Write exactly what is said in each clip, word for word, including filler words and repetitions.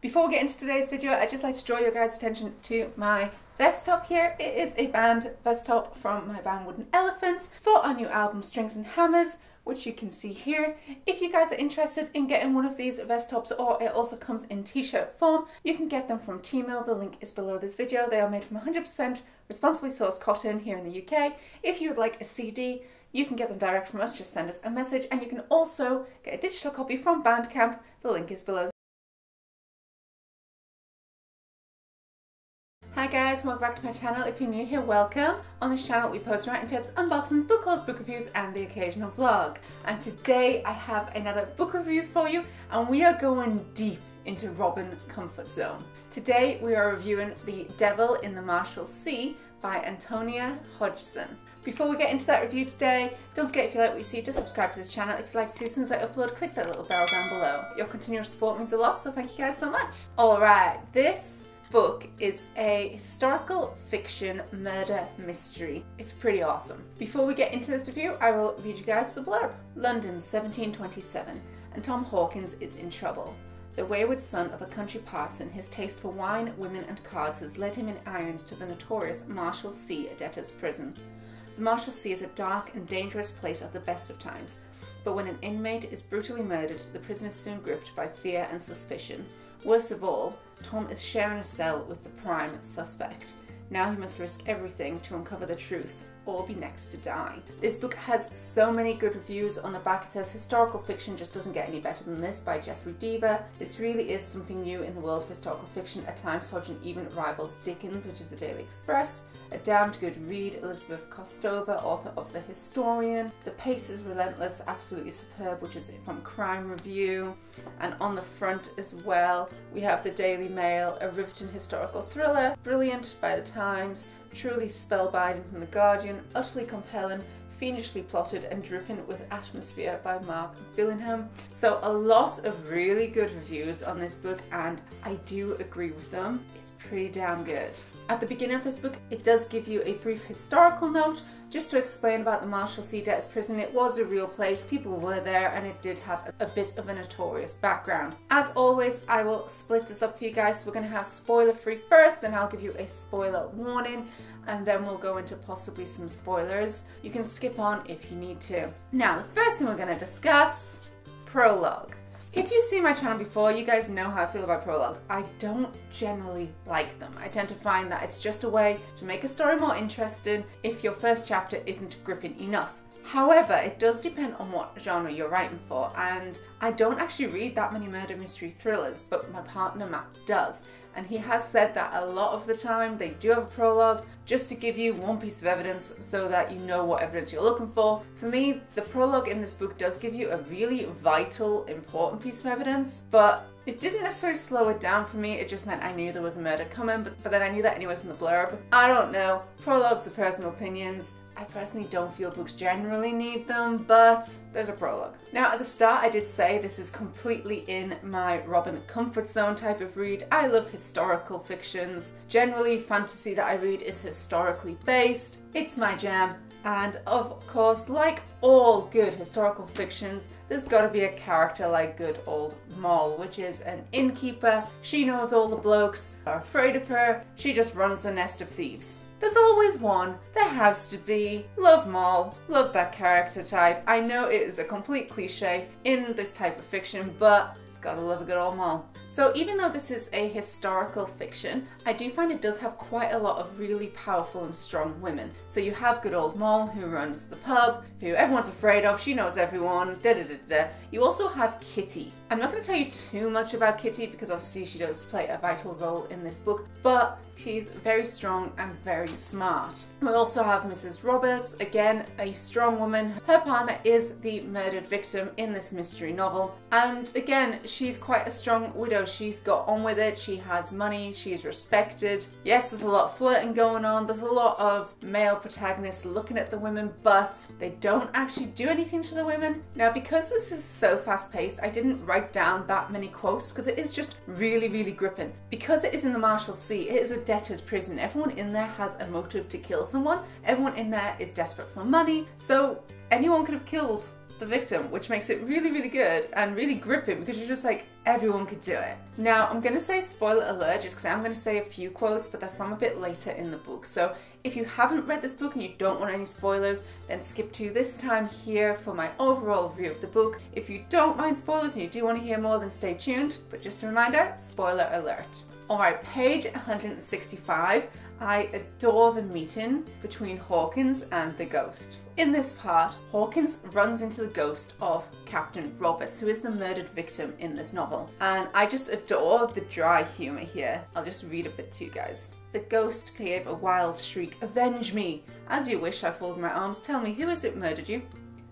Before we get into today's video, I'd just like to draw your guys' attention to my vest top here. It is a band vest top from my band Wooden Elephants for our new album Strings and Hammers, which you can see here. If you guys are interested in getting one of these vest tops, or it also comes in t-shirt form, you can get them from Teemill. The link is below this video. They are made from one hundred percent responsibly sourced cotton here in the U K. If you would like a C D, you can get them direct from us. Just send us a message, and you can also get a digital copy from Bandcamp. The link is below. Hi guys, welcome back to my channel. If you're new here, welcome. On this channel we post writing tips, unboxings, book hauls, book reviews and the occasional vlog. And today I have another book review for you, and we are going deep into Robin Comfort Zone. Today we are reviewing The Devil in the Marshalsea by Antonia Hodgson. Before we get into that review today, don't forget, if you like what you see, just subscribe to this channel. If you'd like to see as soon as I upload, click that little bell down below. Your continual support means a lot, so thank you guys so much. Alright, this book is a historical fiction murder mystery. It's pretty awesome. Before we get into this review, I will read you guys the blurb. London, seventeen twenty-seven, and Tom Hawkins is in trouble. The wayward son of a country parson, his taste for wine, women and cards has led him in irons to the notorious Marshalsea debtors' prison. The Marshalsea is a dark and dangerous place at the best of times, but when an inmate is brutally murdered, the prison is soon gripped by fear and suspicion. Worst of all, Tom is sharing a cell with the prime suspect. Now he must risk everything to uncover the truth, or be next to die. This book has so many good reviews. On the back it says, historical fiction just doesn't get any better than this, by Jeffrey Deaver. This really is something new in the world of historical fiction. At times Hodgson even rivals Dickens, which is the Daily Express. A damned good read. Elizabeth Kostova, author of The Historian. The pace is relentless, absolutely superb, which is from Crime Review. And on the front as well, we have the Daily Mail, a riveting historical thriller, brilliant by the Times, truly spellbinding from The Guardian, utterly compelling, fiendishly plotted and dripping with atmosphere by Mark Billingham. So a lot of really good reviews on this book, and I do agree with them. It's pretty damn good. At the beginning of this book, it does give you a brief historical note just to explain about the Marshalsea debtors' prison. It was a real place, people were there, and it did have a bit of a notorious background. As always, I will split this up for you guys. So we're going to have spoiler-free first, then I'll give you a spoiler warning, and then we'll go into possibly some spoilers. You can skip on if you need to. Now, the first thing we're going to discuss, prologue. If you've seen my channel before, you guys know how I feel about prologues. I don't generally like them. I tend to find that it's just a way to make a story more interesting if your first chapter isn't gripping enough. However, it does depend on what genre you're writing for, and I don't actually read that many murder mystery thrillers, but my partner Matt does, and he has said that a lot of the time they do have a prologue just to give you one piece of evidence so that you know what evidence you're looking for. For me, the prologue in this book does give you a really vital, important piece of evidence, but it didn't necessarily slow it down for me. It just meant I knew there was a murder coming, but, but then I knew that anyway from the blurb. I don't know, prologues are personal opinions. I personally don't feel books generally need them, but there's a prologue. Now, at the start I did say this is completely in my Robin Comfort Zone type of read. I love historical fictions. Generally, fantasy that I read is historically based. It's my jam. And of course, like all good historical fictions, there's got to be a character like good old Moll, which is an innkeeper. She knows all the blokes are afraid of her. She just runs the nest of thieves. There's always one. There has to be. Love Moll. Love that character type. I know it is a complete cliche in this type of fiction, but gotta love a good old Moll. So even though this is a historical fiction, I do find it does have quite a lot of really powerful and strong women. So you have good old Moll, who runs the pub, who everyone's afraid of, she knows everyone, da da da da. You also have Kitty. I'm not going to tell you too much about Kitty because obviously she does play a vital role in this book, but she's very strong and very smart. We also have Missus Roberts, again a strong woman. Her partner is the murdered victim in this mystery novel, and again she's quite a strong widow. She's got on with it, she has money, she's respected. Yes, there's a lot of flirting going on, there's a lot of male protagonists looking at the women, but they don't actually do anything to the women. Now, because this is so fast paced, I didn't write down that many quotes because it is just really really gripping. Because it is in the Marshalsea, it is a debtor's prison. Everyone in there has a motive to kill someone. Everyone in there is desperate for money, so anyone could have killed the victim, which makes it really, really good and really gripping because you're just like, everyone could do it. Now, I'm going to say spoiler alert just because I'm going to say a few quotes, but they're from a bit later in the book. So if you haven't read this book and you don't want any spoilers, then skip to this time here for my overall review of the book. If you don't mind spoilers and you do want to hear more, then stay tuned. But just a reminder, spoiler alert. Alright, page one hundred sixty-five. I adore the meeting between Hawkins and the ghost. In this part, Hawkins runs into the ghost of Captain Roberts, who is the murdered victim in this novel. And I just adore the dry humour here. I'll just read a bit to you guys. The ghost gave a wild shriek. "Avenge me! As you wish," I folded my arms. "Tell me, who is it murdered you?"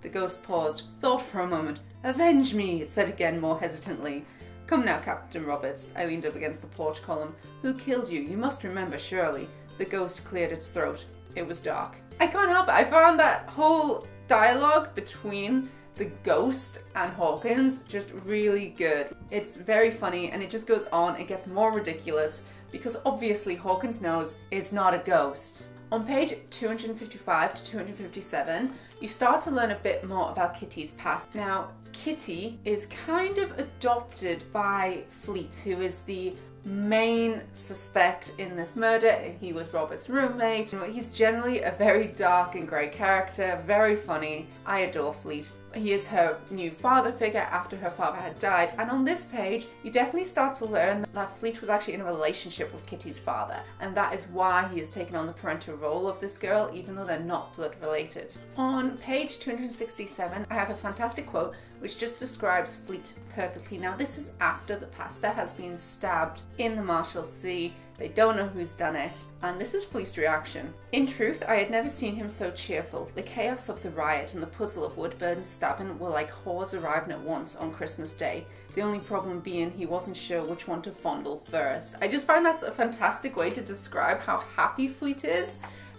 The ghost paused, thought for a moment. "Avenge me!" it said again, more hesitantly. "Come now, Captain Roberts," I leaned up against the porch column. "Who killed you? You must remember, surely." The ghost cleared its throat. It was dark. I can't help it. I found that whole dialogue between the ghost and Hawkins just really good. It's very funny and it just goes on. It gets more ridiculous because obviously Hawkins knows it's not a ghost. On page two hundred fifty-five to two hundred fifty-seven, you start to learn a bit more about Kitty's past. Now, Kitty is kind of adopted by Fleet, who is the main suspect in this murder. He was Robert's roommate. He's generally a very dark and grey character, very funny. I adore Fleet. He is her new father figure after her father had died, and on this page you definitely start to learn that Fleet was actually in a relationship with Kitty's father, and that is why he has taken on the parental role of this girl, even though they're not blood related. On page two hundred sixty-seven, I have a fantastic quote which just describes Fleet perfectly. Now, this is after the pastor has been stabbed in the Marshalsea. They don't know who's done it, and this is Fleet's reaction. "In truth, I had never seen him so cheerful. The chaos of the riot and the puzzle of Woodburn's stabbing were like whores arriving at once on Christmas Day, the only problem being he wasn't sure which one to fondle first." I just find that's a fantastic way to describe how happy Fleet is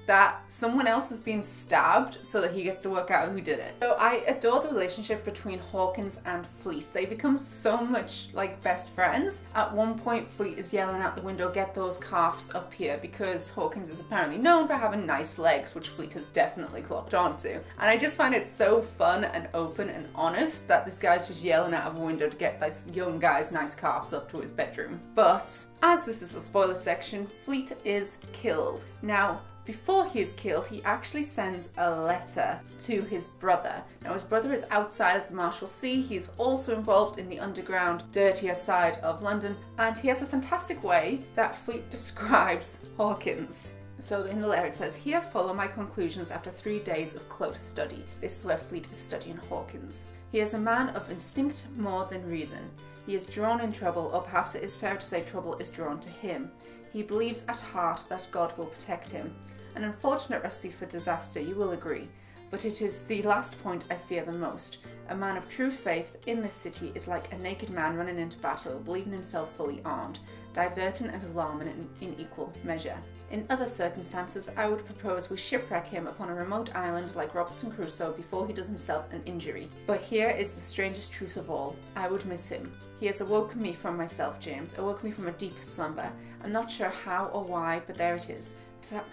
that someone else has been stabbed so that he gets to work out who did it. So I adore the relationship between Hawkins and Fleet. They become so much like best friends. At one point, Fleet is yelling out the window, "Get those calves up here," because Hawkins is apparently known for having nice legs, which Fleet has definitely clocked onto. And I just find it so fun and open and honest that this guy's just yelling out of a window to get this young guy's nice calves up to his bedroom. But as this is a spoiler section, Fleet is killed. Now, before he is killed, he actually sends a letter to his brother. Now, his brother is outside of the Marshalsea. He is also involved in the underground, dirtier side of London, and he has a fantastic way that Fleet describes Hawkins. So in the letter it says, "Here follow my conclusions after three days of close study." This is where Fleet is studying Hawkins. "He is a man of instinct more than reason. He is drawn in trouble, or perhaps it is fair to say trouble is drawn to him. He believes at heart that God will protect him. An unfortunate recipe for disaster, you will agree, but it is the last point I fear the most. A man of true faith in this city is like a naked man running into battle, believing himself fully armed, diverting and alarming in, in equal measure. In other circumstances, I would propose we shipwreck him upon a remote island like Robinson Crusoe before he does himself an injury. But here is the strangest truth of all. I would miss him. He has awoken me from myself, James, awoken me from a deep slumber. I'm not sure how or why, but there it is.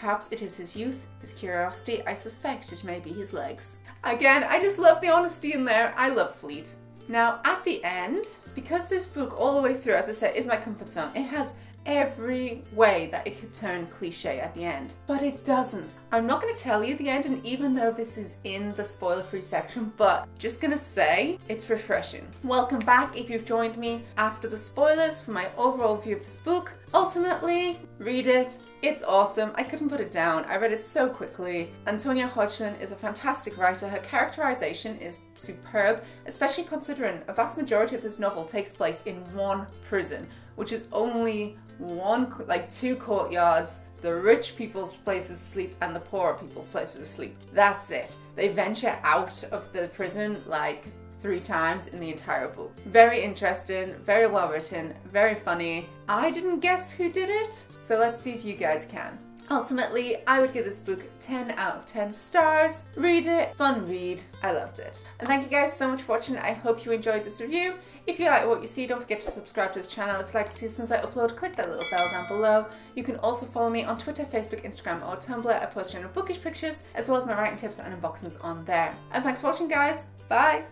Perhaps it is his youth, his curiosity. I suspect it may be his legs." Again, I just love the honesty in there. I love Fleet. Now, at the end, because this book all the way through, as I said, is my comfort zone, it has every way that it could turn cliche at the end, but it doesn't. I'm not going to tell you the end, and even though this is in the spoiler-free section, but just going to say it's refreshing. Welcome back if you've joined me after the spoilers for my overall view of this book. Ultimately, read it. It's awesome. I couldn't put it down. I read it so quickly. Antonia Hodgson is a fantastic writer. Her characterization is superb, especially considering a vast majority of this novel takes place in one prison, which is only one, like two courtyards, the rich people's places to sleep and the poorer people's places to sleep. That's it. They venture out of the prison like three times in the entire book. Very interesting, very well written, very funny. I didn't guess who did it, so let's see if you guys can. Ultimately, I would give this book ten out of ten stars. Read it, fun read, I loved it. And thank you guys so much for watching. I hope you enjoyed this review. If you like what you see, don't forget to subscribe to this channel. If you like to see it since I upload, click that little bell down below. You can also follow me on Twitter, Facebook, Instagram or Tumblr. I post general bookish pictures as well as my writing tips and unboxings on there. And thanks for watching, guys. Bye!